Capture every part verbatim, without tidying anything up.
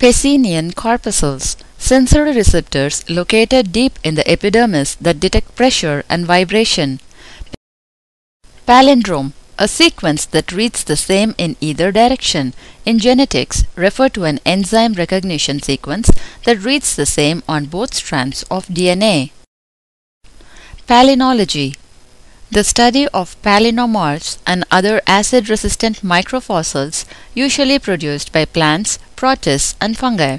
Pacinian corpuscles, sensory receptors located deep in the epidermis that detect pressure and vibration. Palindrome, a sequence that reads the same in either direction, in genetics refer to an enzyme recognition sequence that reads the same on both strands of D N A. Palynology, the study of palynomorphs and other acid-resistant microfossils usually produced by plants, protists and fungi.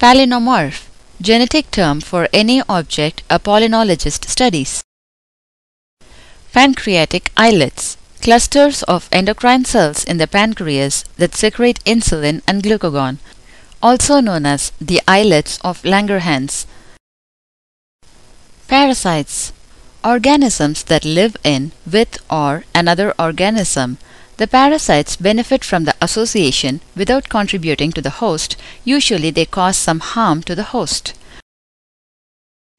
Palynomorph, genetic term for any object a palynologist studies. Pancreatic islets, clusters of endocrine cells in the pancreas that secrete insulin and glucagon, also known as the islets of Langerhans. Parasites, organisms that live in, with or another organism. The parasites benefit from the association without contributing to the host. Usually they cause some harm to the host.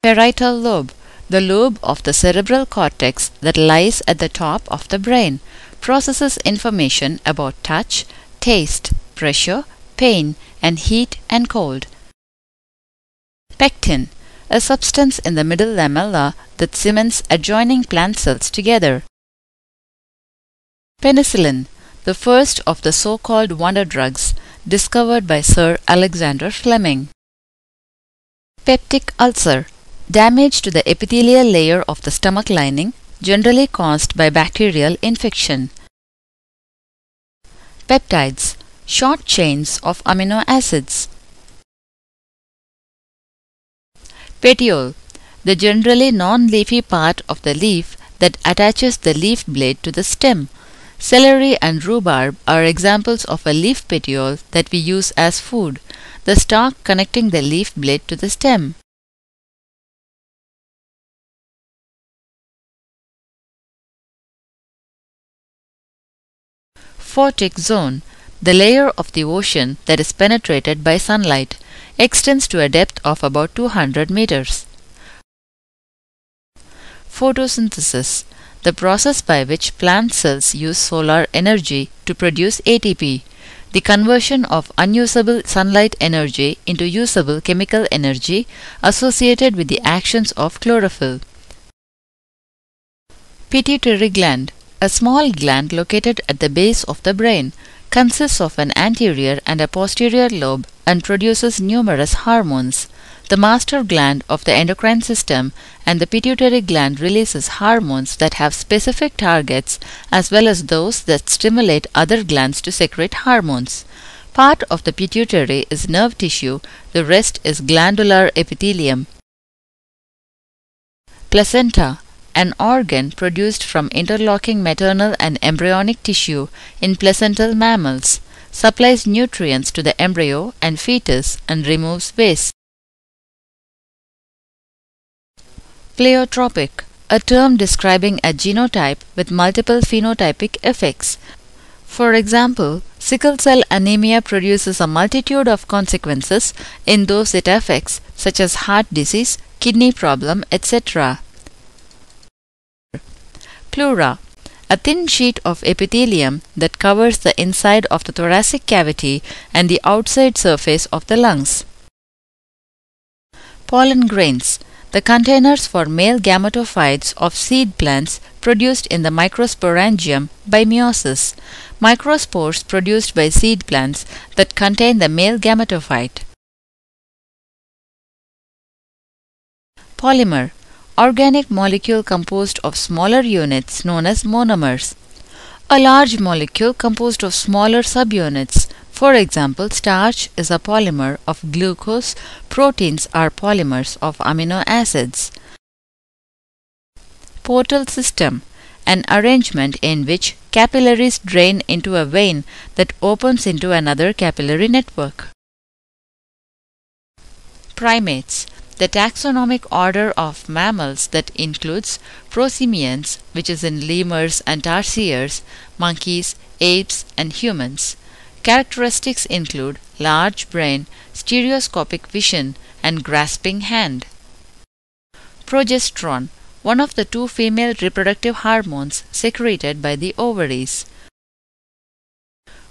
Parietal lobe, the lobe of the cerebral cortex that lies at the top of the brain, processes information about touch, taste, pressure, pain, and heat and cold. Pectin, a substance in the middle lamella that cements adjoining plant cells together. Penicillin, the first of the so-called wonder drugs, discovered by Sir Alexander Fleming. Peptic ulcer, damage to the epithelial layer of the stomach lining, generally caused by bacterial infection. Peptides, short chains of amino acids. Petiole, the generally non-leafy part of the leaf that attaches the leaf blade to the stem. Celery and rhubarb are examples of a leaf petiole that we use as food, the stalk connecting the leaf blade to the stem. Photic zone, the layer of the ocean that is penetrated by sunlight, extends to a depth of about two hundred meters. Photosynthesis, the process by which plant cells use solar energy to produce A T P, the conversion of unusable sunlight energy into usable chemical energy associated with the actions of chlorophyll. Pituitary gland, a small gland located at the base of the brain, consists of an anterior and a posterior lobe and produces numerous hormones. The master gland of the endocrine system and the pituitary gland releases hormones that have specific targets as well as those that stimulate other glands to secrete hormones. Part of the pituitary is nerve tissue, the rest is glandular epithelium. Placenta, an organ produced from interlocking maternal and embryonic tissue in placental mammals, supplies nutrients to the embryo and fetus and removes waste. Pleiotropic, a term describing a genotype with multiple phenotypic effects. For example, sickle cell anemia produces a multitude of consequences in those it affects, such as heart disease, kidney problem, et cetera. Pleura, a thin sheet of epithelium that covers the inside of the thoracic cavity and the outside surface of the lungs. Pollen grains, the containers for male gametophytes of seed plants produced in the microsporangium by meiosis, microspores produced by seed plants that contain the male gametophyte. Polymer, organic molecule composed of smaller units known as monomers. A large molecule composed of smaller subunits. For example, starch is a polymer of glucose, proteins are polymers of amino acids. Portal system, an arrangement in which capillaries drain into a vein that opens into another capillary network. Primates, the taxonomic order of mammals that includes prosimians, which is in lemurs and tarsiers, monkeys, apes, and humans. Characteristics include large brain, stereoscopic vision, and grasping hand. Progesterone, one of the two female reproductive hormones secreted by the ovaries.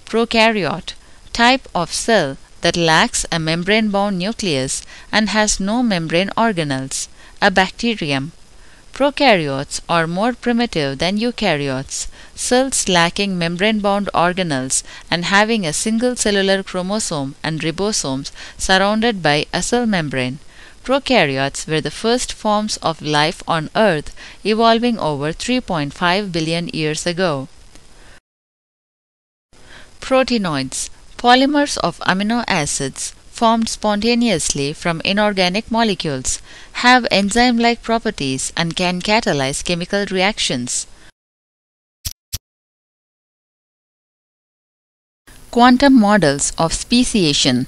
Prokaryote, type of cell that lacks a membrane-bound nucleus and has no membrane organelles, a bacterium. Prokaryotes are more primitive than eukaryotes, cells lacking membrane-bound organelles and having a single cellular chromosome and ribosomes surrounded by a cell membrane. Prokaryotes were the first forms of life on Earth, evolving over three point five billion years ago. Proteinoids, polymers of amino acids formed spontaneously from inorganic molecules, have enzyme-like properties and can catalyze chemical reactions. Quantum models of speciation,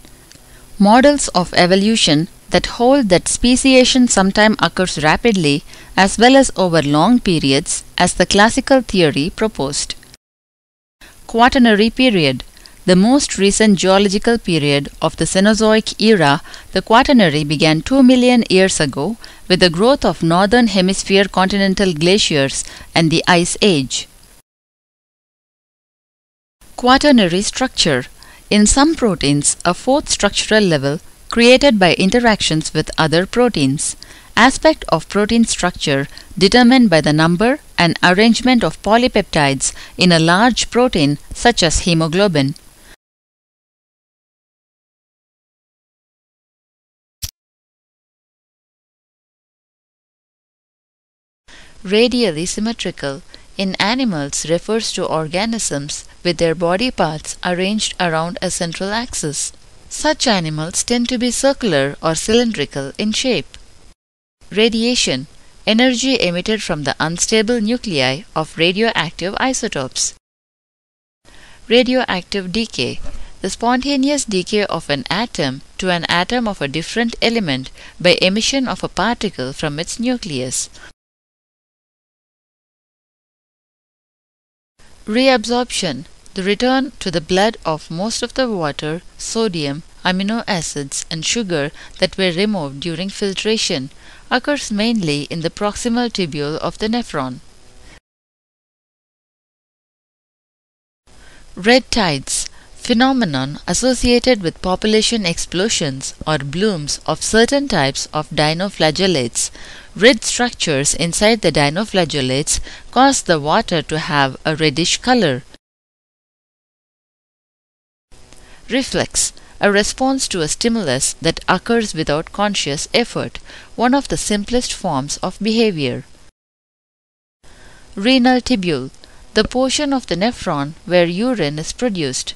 models of evolution that hold that speciation sometimes occurs rapidly as well as over long periods, as the classical theory proposed. Quaternary period, the most recent geological period of the Cenozoic era. The Quaternary began two million years ago with the growth of northern hemisphere continental glaciers and the Ice Age. Quaternary structure. In some proteins, a fourth structural level created by interactions with other proteins. Aspect of protein structure determined by the number and arrangement of polypeptides in a large protein such as hemoglobin. Radially symmetrical in animals refers to organisms with their body parts arranged around a central axis. Such animals tend to be circular or cylindrical in shape. Radiation, energy emitted from the unstable nuclei of radioactive isotopes. Radioactive decay, the spontaneous decay of an atom to an atom of a different element by emission of a particle from its nucleus. Reabsorption, the return to the blood of most of the water, sodium, amino acids and sugar that were removed during filtration, occurs mainly in the proximal tubule of the nephron. Red tides, phenomenon associated with population explosions or blooms of certain types of dinoflagellates. Red structures inside the dinoflagellates cause the water to have a reddish color. Reflex, a response to a stimulus that occurs without conscious effort, one of the simplest forms of behavior. Renal tubule, the portion of the nephron where urine is produced.